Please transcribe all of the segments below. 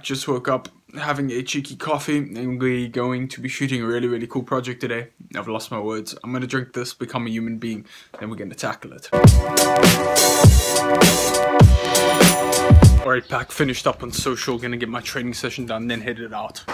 Attack just woke up, having a cheeky coffee, and we're going to be shooting a really cool project today. I've lost my words. I'm gonna drink this, become a human being, then we're gonna tackle it. Alright, pack finished up on social, gonna get my training session done, then head it out.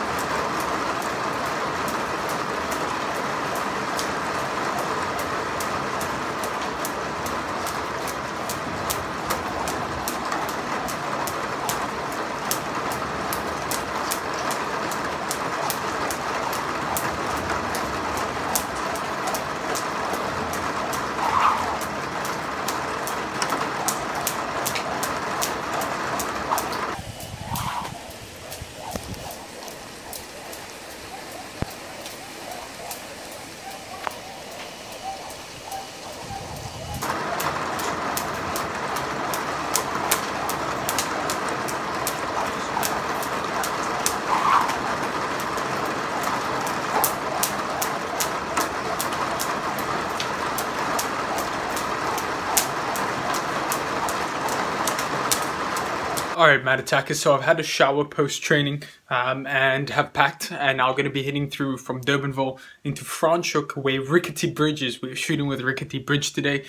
Alright, Matt Attackers, so I've had a shower post-training and have packed, and now I'm going to be heading through from Durbanville into Franschhoek, where Rickety Bridge is. We're shooting with Rickety Bridge today.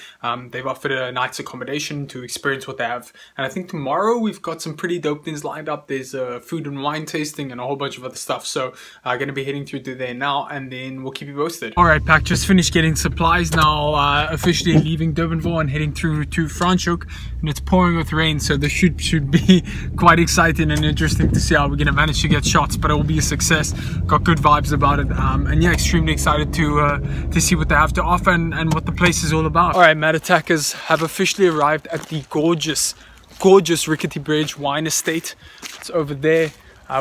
They've offered a night's accommodation to experience what they have, and I think tomorrow we've got some pretty dope things lined up. There's food and wine tasting and a whole bunch of other stuff, so I'm going to be heading through to there now, and then we'll keep you posted. Alright, pack, just finished getting supplies now, officially leaving Durbanville and heading through to Franschhoek, and it's pouring with rain, so this should be quite exciting and interesting to see how we're going to manage to get shots, but it will be a success. Got good vibes about it, and yeah, extremely excited to see what they have to offer and what the place is all about. Alright, Matt Attackers have officially arrived at the gorgeous Rickety Bridge Wine Estate. It's over there.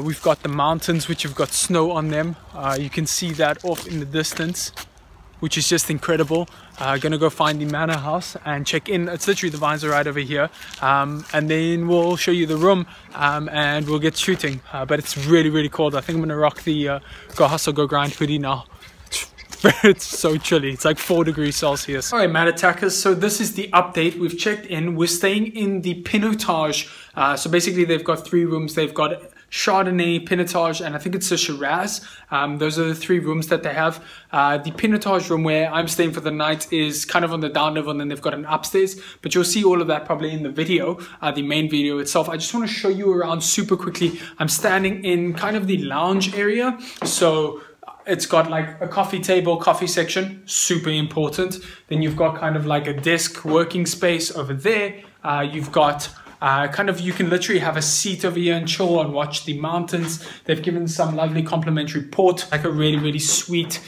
We've got the mountains which have got snow on them. You can see that off in the distance, which is just incredible. Gonna go find the manor house and check in. It's literally, the vines are right over here, and then we'll show you the room, and we'll get shooting, but it's really cold. I think I'm gonna rock the Go Hustle Go Grind hoodie now. It's so chilly. It's like 4 degrees Celsius. All right, Matt Attackers, so this is the update. We've checked in. We're staying in the Pinotage. So basically they've got 3 rooms. They've got Chardonnay, Pinotage, and I think it's a Shiraz. Those are the 3 rooms that they have. The Pinotage room where I'm staying for the night is kind of on the down level, and then they've got an upstairs, but you'll see all of that probably in the video, the main video itself. I just want to show you around super quickly. I'm standing in kind of the lounge area, so it's got like a coffee table, coffee section, super important. Then you've got kind of like a desk working space over there. You've got kind of, you can literally have a seat over here and chill and watch the mountains. They've given some lovely complimentary port, like a really sweet,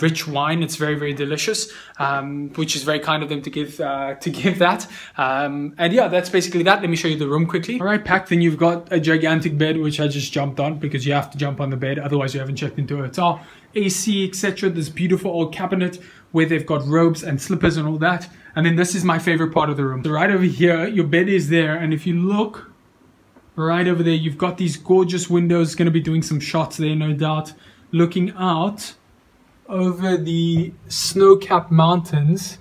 rich wine. It's very delicious, which is very kind of them to give that. And yeah, that's basically that. Let me show you the room quickly. All right, packed. Then you've got a gigantic bed, which I just jumped on because you have to jump on the bed, otherwise you haven't checked into a hotel. AC, etc. This beautiful old cabinet where they've got robes and slippers and all that. And then this is my favorite part of the room. So right over here, your bed is there, and if you look right over there, you've got these gorgeous windows. Going to be doing some shots there, no doubt. Looking out over the snow-capped mountains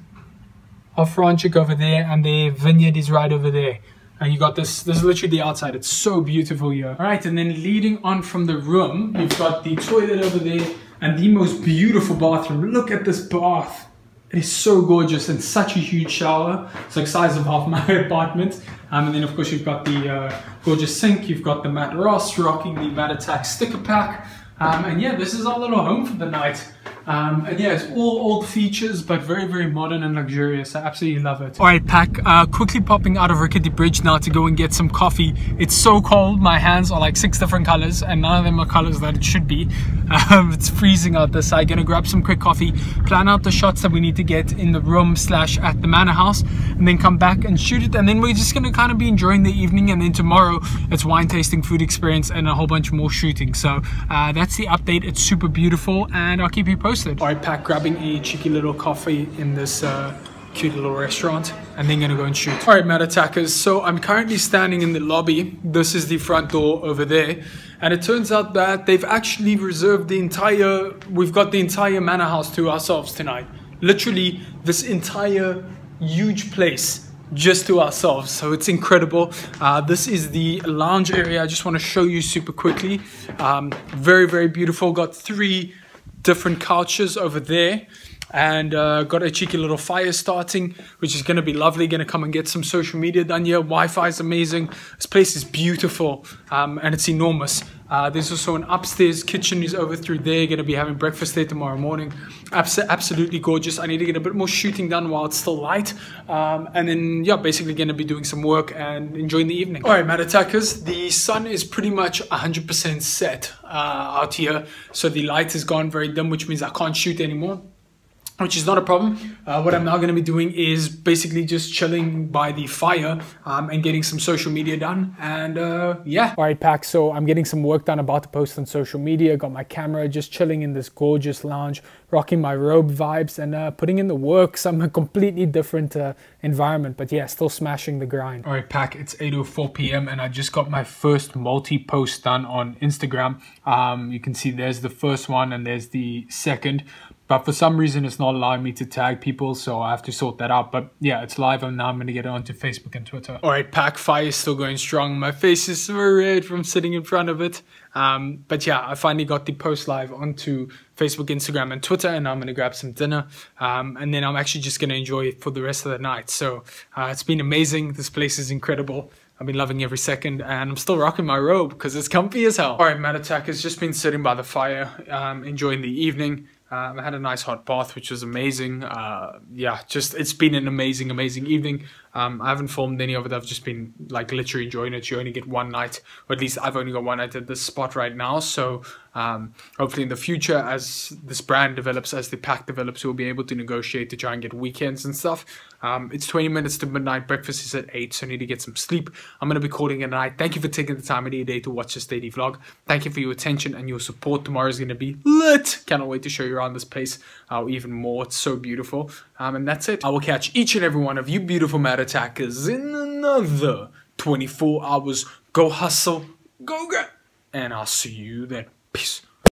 of Franschhoek over there, and their vineyard is right over there. And you got this, this is literally the outside. It's so beautiful here. All right, and then leading on from the room, you've got the toilet over there and the most beautiful bathroom. Look at this bath. It is so gorgeous, and such a huge shower. It's like size of half my apartment. And then of course you've got the gorgeous sink. You've got the Matt Ross rocking the Matt Attack sticker pack. And yeah, this is our little home for the night. And yeah, it's all old features, but very modern and luxurious. I absolutely love it. Alright, pack, quickly popping out of Rickety Bridge now to go and get some coffee. It's so cold, my hands are like 6 different colors, and none of them are colors that it should be. It's freezing out this side. Gonna grab some quick coffee, plan out the shots that we need to get in the room / at the manor house, and then come back and shoot it, and then we're just gonna kind of be enjoying the evening, and then tomorrow it's wine tasting, food experience, and a whole bunch more shooting. So that's the update. It's super beautiful, and I'll keep you posted. Alright, pack, grabbing a cheeky little coffee in this cute little restaurant, and then gonna go and shoot. Alright, Matt Attackers, so I'm currently standing in the lobby. This is the front door over there, and it turns out that they've actually reserved the entire, we've got the entire manor house to ourselves tonight. Literally, this entire huge place just to ourselves, so it's incredible. This is the lounge area. I just want to show you super quickly. Very, very beautiful. Got three different couches over there, and got a cheeky little fire starting, which is going to be lovely. Going to come and get some social media done here. Wi-Fi is amazing. This place is beautiful, and it's enormous. There's also an upstairs kitchen is over through there. Going to be having breakfast there tomorrow morning. Absolutely gorgeous. I need to get a bit more shooting done while it's still light. And then, yeah, basically going to be doing some work and enjoying the evening. All right, Matt Attackers, the sun is pretty much 100% set out here. So the light has gone very dim, which means I can't shoot anymore, which is not a problem. What I'm now going to be doing is basically just chilling by the fire and getting some social media done, and yeah. All right, pack, so I'm getting some work done, about to post on social media, got my camera, just chilling in this gorgeous lounge, rocking my robe vibes and putting in the work. Some completely different environment, but yeah, still smashing the grind. All right, pack, it's 8:04 p.m. and I just got my first multi-post done on Instagram. You can see there's the first one and there's the second. But for some reason, it's not allowing me to tag people, so I have to sort that out. But yeah, it's live, and now I'm going to get it onto Facebook and Twitter. All right, pack, fire is still going strong. My face is so red from sitting in front of it. But yeah, I finally got the post live onto Facebook, Instagram, and Twitter, and I'm going to grab some dinner. And then I'm actually just going to enjoy it for the rest of the night. So it's been amazing. This place is incredible. I've been loving every second, and I'm still rocking my robe because it's comfy as hell. All right, Matt Attack has just been sitting by the fire, enjoying the evening. I had a nice hot bath, which was amazing. Yeah, just it's been an amazing, amazing evening. I haven't filmed any of it. I've just been like literally enjoying it. You only get one night, or at least I've only got one night at this spot right now. So hopefully in the future, as this brand develops, as the pack develops, we'll be able to negotiate to try and get weekends and stuff. It's 20 minutes to midnight. Breakfast is at 8, so I need to get some sleep. I'm going to be calling it a night. Thank you for taking the time of the day to watch this daily vlog. Thank you for your attention and your support. Tomorrow is going to be lit. Cannot wait to show you around this place even more. It's so beautiful. And that's it. I will catch each and every one of you beautiful Matt Attackers in another 24 hours. Go hustle, go grab, and I'll see you then. Peace.